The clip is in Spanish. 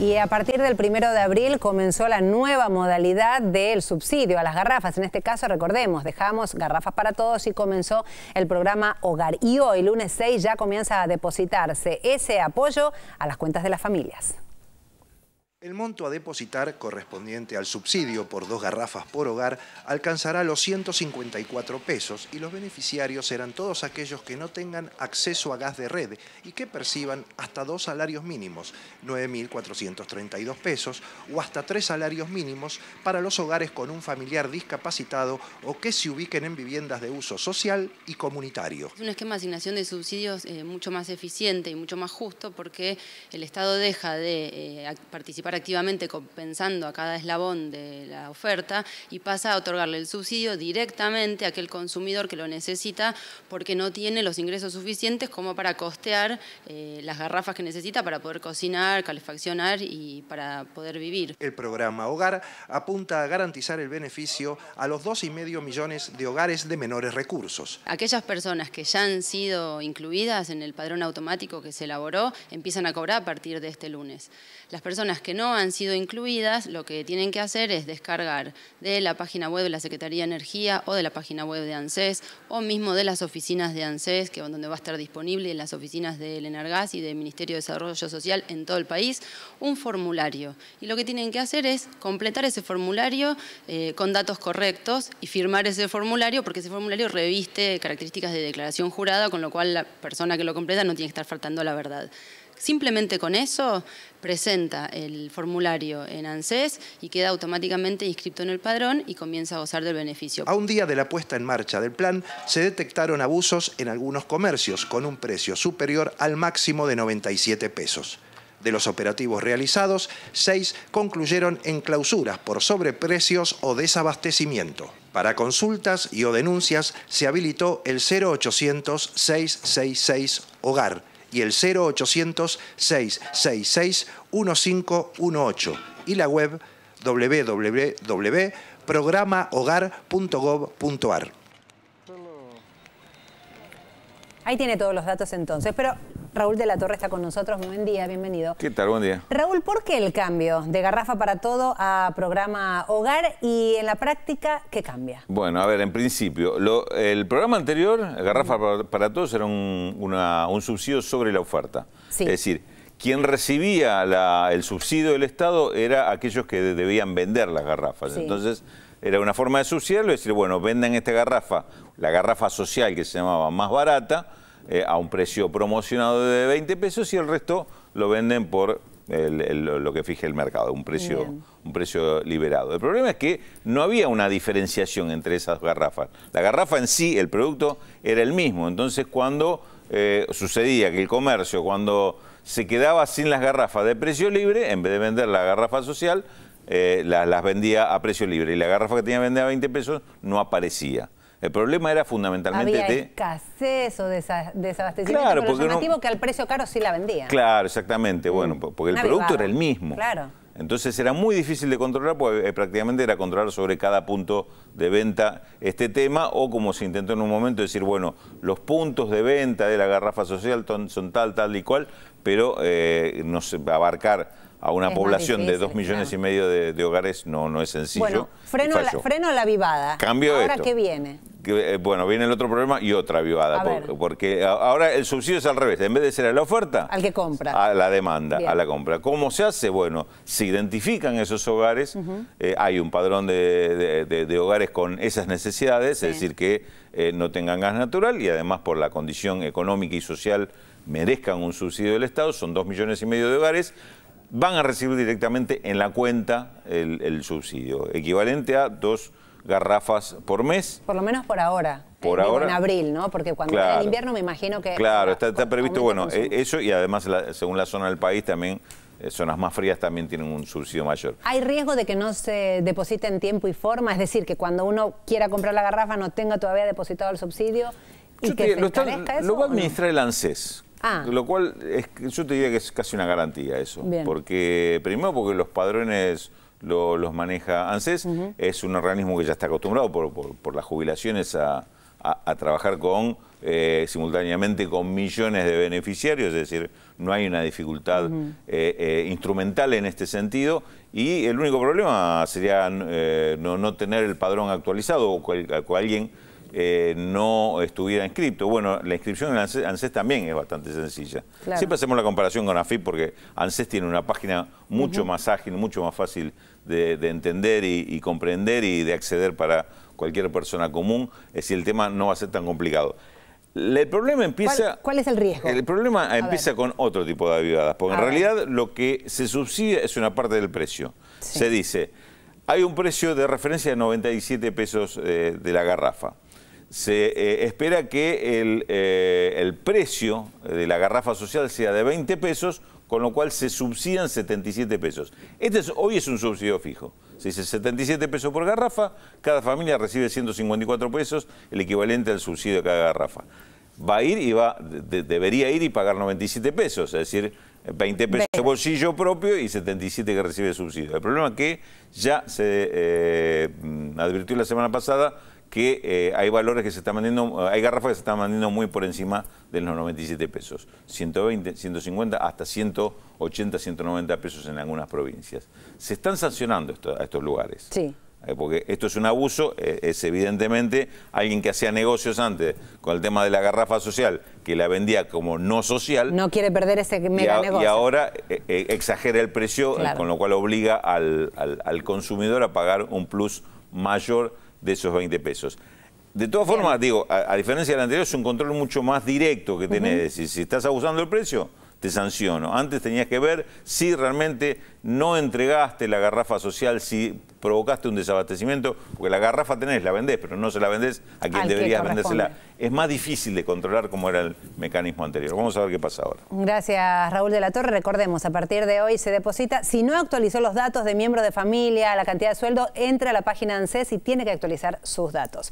Y a partir del 1 de abril comenzó la nueva modalidad del subsidio a las garrafas. En este caso, recordemos, dejamos Garrafas para Todos y comenzó el programa Hogar. Y hoy, lunes 6, ya comienza a depositarse ese apoyo a las cuentas de las familias. El monto a depositar correspondiente al subsidio por 2 garrafas por hogar alcanzará los 154 pesos y los beneficiarios serán todos aquellos que no tengan acceso a gas de red y que perciban hasta 2 salarios mínimos, 9.432 pesos, o hasta 3 salarios mínimos para los hogares con un familiar discapacitado o que se ubiquen en viviendas de uso social y comunitario. Es un esquema de asignación de subsidios mucho más eficiente y mucho más justo, porque el Estado deja de participar activamente compensando a cada eslabón de la oferta y pasa a otorgarle el subsidio directamente a aquel consumidor que lo necesita, porque no tiene los ingresos suficientes como para costear las garrafas que necesita para poder cocinar, calefaccionar y para poder vivir. El programa Hogar apunta a garantizar el beneficio a los 2,5 millones de hogares de menores recursos. Aquellas personas que ya han sido incluidas en el padrón automático que se elaboró empiezan a cobrar a partir de este lunes. Las personas que no han sido incluidas, lo que tienen que hacer es descargar de la página web de la Secretaría de Energía o de la página web de ANSES o mismo de las oficinas de ANSES, que es donde va a estar disponible en las oficinas del ENARGAS y del Ministerio de Desarrollo Social en todo el país, un formulario. Y lo que tienen que hacer es completar ese formulario con datos correctos y firmar ese formulario, porque ese formulario reviste características de declaración jurada, con lo cual la persona que lo completa no tiene que estar faltando a la verdad. Simplemente con eso presenta el formulario en ANSES y queda automáticamente inscrito en el padrón y comienza a gozar del beneficio. A un día de la puesta en marcha del plan, se detectaron abusos en algunos comercios con un precio superior al máximo de 97 pesos. De los operativos realizados, 6 concluyeron en clausuras por sobreprecios o desabastecimiento. Para consultas y o denuncias se habilitó el 0800 666 Hogar. Y el 0800 666 1518 y la web www.programahogar.gov.ar. Ahí tiene todos los datos entonces, pero Raúl de la Torre está con nosotros. Buen día, bienvenido. ¿Qué tal? Buen día. Raúl, ¿por qué el cambio de Garrafa para Todo a Programa Hogar y en la práctica qué cambia? Bueno, a ver, en principio, el programa anterior, Garrafa para Todos, era un subsidio sobre la oferta. Sí. Es decir, quien recibía el subsidio del Estado era aquellos que debían vender las garrafas. Sí. Entonces, era una forma de subsidiarlo, es decir, bueno, vendan esta garrafa, la garrafa social que se llamaba más barata, a un precio promocionado de 20 pesos y el resto lo venden por lo que fije el mercado, un precio liberado. El problema es que no había una diferenciación entre esas garrafas. La garrafa en sí, el producto, era el mismo. Entonces, cuando sucedía que el comercio, cuando se quedaba sin las garrafas de precio libre, en vez de vender la garrafa social, las vendía a precio libre. Y la garrafa que tenía que vender a 20 pesos no aparecía. El problema era fundamentalmente... Había escasez o desabastecimiento, claro, pero llamativo que al precio caro sí la vendía. Claro, exactamente. Bueno, porque el producto era el mismo. Claro. Entonces era muy difícil de controlar, porque prácticamente era controlar sobre cada punto de venta este tema, o como se intentó en un momento decir, bueno, los puntos de venta de la garrafa social son tal y cual, pero no se va a abarcar a una población difícil, de 2,5 millones de hogares no es sencillo. Bueno, freno la vivada. Cambio ahora esto. ¿Qué viene? Bueno, viene el otro problema y otra vivada. Porque ahora el subsidio es al revés. En vez de ser a la oferta... Al que compra. A la demanda, bien. A la compra. ¿Cómo se hace? Bueno, se identifican esos hogares. Hay un padrón de hogares con esas necesidades, sí. Es decir, que no tengan gas natural y además por la condición económica y social merezcan un subsidio del Estado. Son 2,5 millones de hogares. Van a recibir directamente en la cuenta el subsidio, equivalente a 2 garrafas por mes. Por lo menos por ahora. Por ahora. En abril, ¿no? Porque cuando claro, en invierno me imagino que... Claro, está previsto, bueno, eso y además según la zona del país también... Zonas más frías también tienen un subsidio mayor. ¿Hay riesgo de que no se deposite en tiempo y forma? Es decir, que cuando uno quiera comprar la garrafa no tenga todavía depositado el subsidio y lo va a administrar el ANSES. Ah. Lo cual, yo te diría que es casi una garantía eso. Bien. Primero porque los padrones los maneja ANSES, es un organismo que ya está acostumbrado por las jubilaciones a a trabajar con simultáneamente con millones de beneficiarios, es decir, no hay una dificultad instrumental en este sentido, y el único problema sería no tener el padrón actualizado o que alguien no estuviera inscripto. Bueno, la inscripción en ANSES también es bastante sencilla. Claro. Siempre hacemos la comparación con AFIP porque ANSES tiene una página mucho más ágil, mucho más fácil de entender y comprender y de acceder para cualquier persona común, es decir, el tema no va a ser tan complicado. El problema empieza... ¿Cuál es el riesgo? El problema empieza con otro tipo de avivadas, porque en realidad lo que se subsidia es una parte del precio. Sí. Se dice, hay un precio de referencia de 97 pesos de la garrafa. Se espera que el precio de la garrafa social sea de 20 pesos, con lo cual se subsidian 77 pesos. Hoy es un subsidio fijo. Se dice 77 pesos por garrafa, cada familia recibe 154 pesos, el equivalente al subsidio de cada garrafa. Va a ir y debería ir y pagar 97 pesos, es decir, 20 pesos de bolsillo propio y 77 que recibe el subsidio. El problema es que ya se advirtió la semana pasada que hay valores que se están vendiendo, hay garrafas que se están vendiendo muy por encima de los 97 pesos. 120, 150, hasta 180, 190 pesos en algunas provincias. Se están sancionando a estos lugares. Sí. Porque esto es un abuso, es evidentemente alguien que hacía negocios antes con el tema de la garrafa social, que la vendía como no social. No quiere perder ese mega negocio. Y ahora exagera el precio, con lo cual obliga al consumidor a pagar un plus mayor de esos 20 pesos. De todas formas, digo, a diferencia del anterior, es un control mucho más directo que tenés. Es decir, si estás abusando del precio, te sanciono. Antes tenías que ver si realmente no entregaste la garrafa social, si provocaste un desabastecimiento, porque la garrafa tenés, la vendés, pero no se la vendés a quien deberías vendérsela. Es más difícil de controlar como era el mecanismo anterior. Vamos a ver qué pasa ahora. Gracias, Raúl de la Torre. Recordemos, a partir de hoy se deposita. Si no actualizó los datos de miembro de familia, la cantidad de sueldo, entra a la página ANSES y tiene que actualizar sus datos.